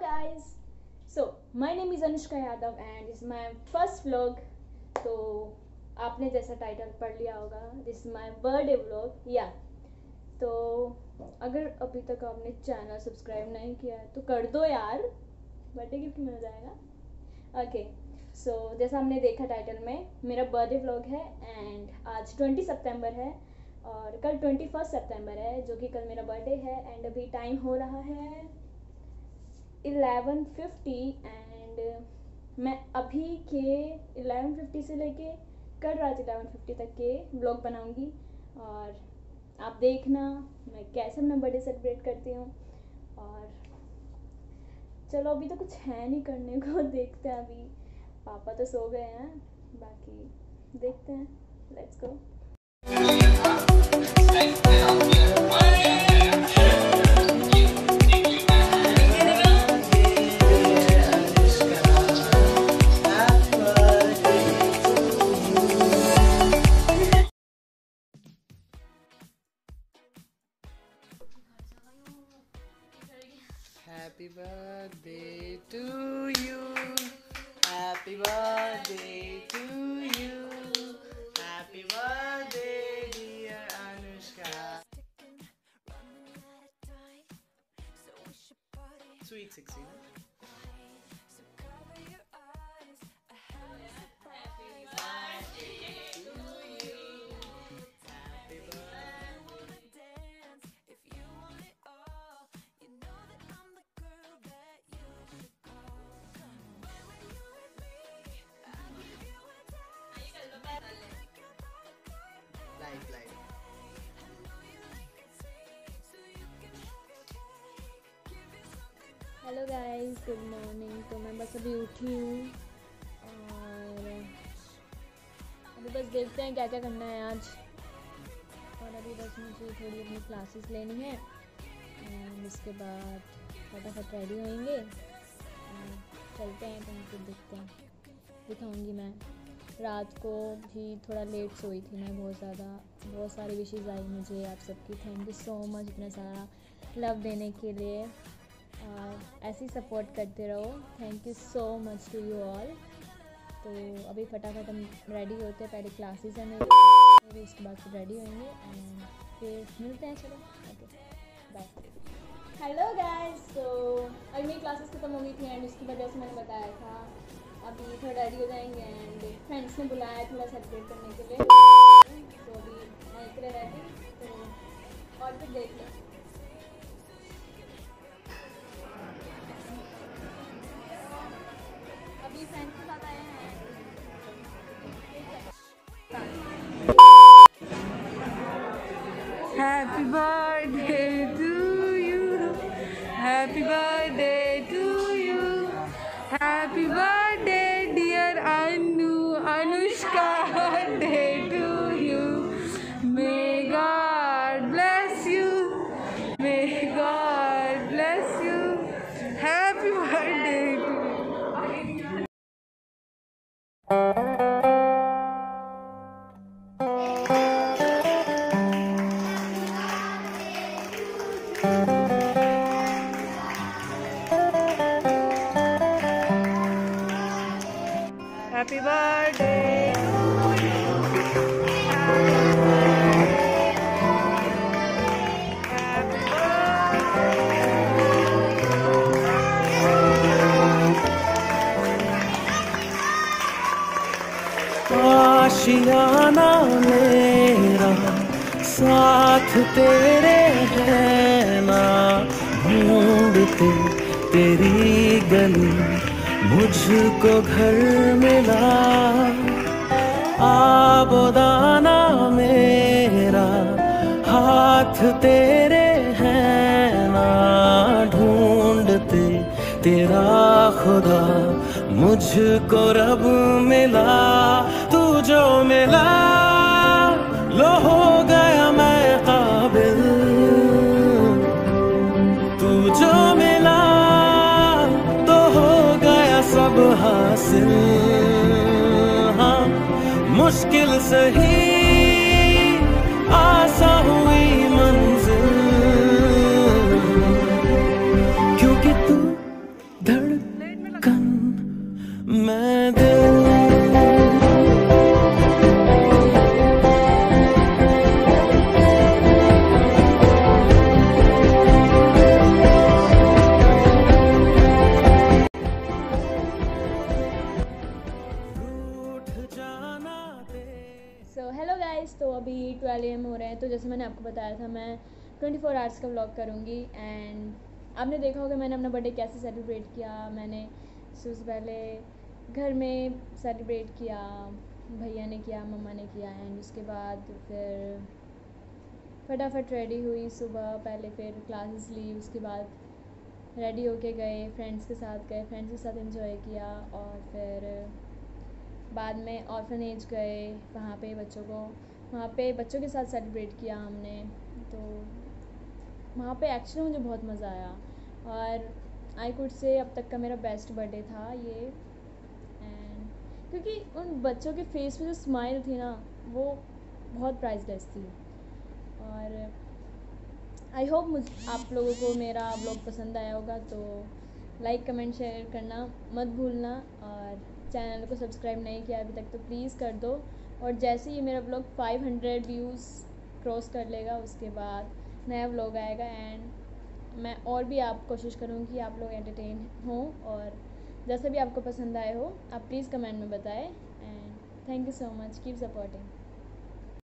guys, so my name is Anushka Yadav and this is my first vlog. तो आपने जैसा title पढ़ लिया होगा, this is my birthday vlog या। तो अगर अभी तक आपने चैनल सब्सक्राइब नहीं किया है तो कर दो यार, बर्थडे गिफ्ट मिल जाएगा। ओके सो जैसा हमने देखा टाइटल में, मेरा बर्थडे व्लॉग है एंड आज 20 सितंबर है और कल 21 सितंबर है जो कि कल मेरा बर्थडे है। एंड अभी टाइम हो रहा है 11:50 एंड मैं अभी के 11:50 से लेके कल रात 11:50 तक के ब्लॉग बनाऊंगी और आप देखना मैं कैसे अपना बर्थडे सेलिब्रेट करती हूँ। और चलो अभी तो कुछ है नहीं करने को, देखते हैं। अभी पापा तो सो गए हैं, बाकी देखते हैं, let's go. Happy birthday to you, happy birthday to you, happy birthday dear Anushka. Sweet 16. Hello guys, good morning. तो मैं बस अभी उठी हूँ और अभी बस देखते हैं क्या क्या करना है आज। और अभी बस मुझे थोड़ी अपनी क्लासेस लेनी है और उसके बाद फटाफट रेडी होएंगे, चलते हैं कहीं पर, देखते हैं, दिखाऊंगी। मैं रात को भी थोड़ा लेट सोई थी, मैं बहुत सारी विशेज़ आई मुझे आप सबकी। थैंक यू सो मच इतना सारा लव देने के लिए, ऐसे ही सपोर्ट करते रहो। Thank you so much to you all. तो अभी फटाफट हम रेडी होते हैं, पहले क्लासेस हैं मेरे, उसके बाद रेडी होंगे एंड फिर मिलते हैं। चलो ओके बाय। हेलो गाइस, तो अभी मेरी क्लासेस खत्म हो गई थी एंड उसकी वजह से मैंने बताया था अभी थोड़ा रेडी हो जाएंगे एंड फ्रेंड्स ने बुलाया थोड़ा सेलिब्रेट करने के लिए, तो अभी मैं इतने रेडी। तो और फिर देख लें। अभी फ्रेंड्स के साथ आए हैं। Happy birthday to you, happy birthday to you, happy birthday dear Anushka, birthday to you. May God bless you, may God bless you, happy birthday to you. Happy birthday to you. Happy birthday. आशियाना मेरा साथ तेरे रहना, ढूंढते तेरी गली मुझको घर मिला, आबोदाना मेरा हाथ तेरे हैं ना, ढूंढते तेरा खुदा मुझको रब मिला। तू जो मिला लो हो गया मैं काबिल, तू जो मिला सब हासिल। हाँ मुश्किल सही आसा हुई मंजिल, क्योंकि तू मैंने आपको बताया था मैं 24 आवर्स का व्लॉग करूँगी। एंड आपने देखा होगा मैंने अपना बर्थडे कैसे सेलिब्रेट किया। मैंने सबसे पहले घर में सेलिब्रेट किया, भैया ने किया, मम्मा ने किया। एंड उसके बाद फिर फटाफट रेडी हुई सुबह, पहले फिर क्लासेस ली, उसके बाद रेडी होके गए, फ्रेंड्स के साथ एंजॉय किया। और फिर बाद में ऑर्फनेज गए, वहाँ पे बच्चों के साथ सेलिब्रेट किया हमने। तो वहाँ पे एक्चुअली मुझे बहुत मज़ा आया और आई कुड से अब तक का मेरा बेस्ट बर्थडे था ये। एंड क्योंकि उन बच्चों के फेस पे जो स्माइल थी ना वो बहुत प्राइसलेस थी। और आई होप आप लोगों को मेरा ब्लॉग पसंद आया होगा, तो लाइक कमेंट शेयर करना मत भूलना। और चैनल को सब्सक्राइब नहीं किया अभी तक तो प्लीज़ कर दो। और जैसे ही मेरा ब्लॉग 500 व्यूज़ क्रॉस कर लेगा उसके बाद नया व्लॉग आएगा। एंड मैं और भी आप कोशिश करूँगी कि आप लोग एंटरटेन हों और जैसा भी आपको पसंद आए हो आप प्लीज़ कमेंट में बताएं। And thank you so much, keep supporting.